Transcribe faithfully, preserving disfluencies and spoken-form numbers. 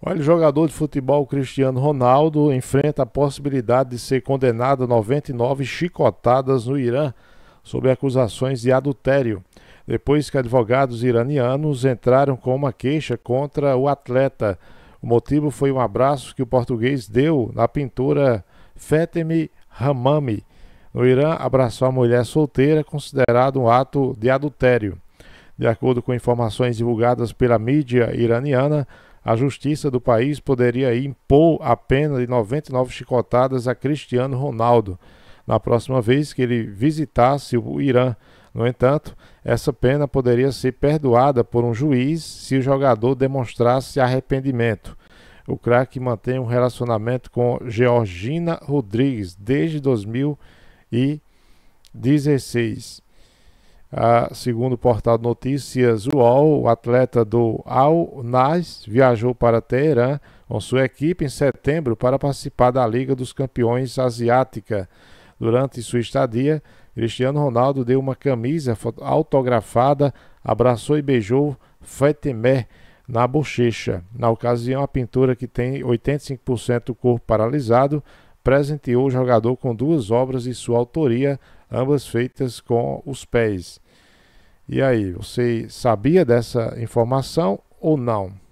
Olha, o jogador de futebol Cristiano Ronaldo enfrenta a possibilidade de ser condenado a noventa e nove chicotadas no Irã, sob acusações de adultério, depois que advogados iranianos entraram com uma queixa contra o atleta. O motivo foi um abraço que o português deu na pintora Fatemeh Hamami. No Irã, abraçou a mulher solteira, considerado um ato de adultério. De acordo com informações divulgadas pela mídia iraniana, a justiça do país poderia impor a pena de noventa e nove chicotadas a Cristiano Ronaldo na próxima vez que ele visitasse o Irã. No entanto, essa pena poderia ser perdoada por um juiz se o jogador demonstrasse arrependimento. O craque mantém um relacionamento com Georgina Rodrigues desde dois mil e dezesseis. Ah, segundo o portal de notícias U O L, o atleta do Al Nassr viajou para Teerã com sua equipe em setembro para participar da Liga dos Campeões Asiática. Durante sua estadia, Cristiano Ronaldo deu uma camisa autografada, abraçou e beijou Fatemeh na bochecha. Na ocasião, a pintora, que tem oitenta e cinco por cento do corpo paralisado, presenteou o jogador com duas obras de sua autoria, ambas feitas com os pés. E aí, você sabia dessa informação ou não?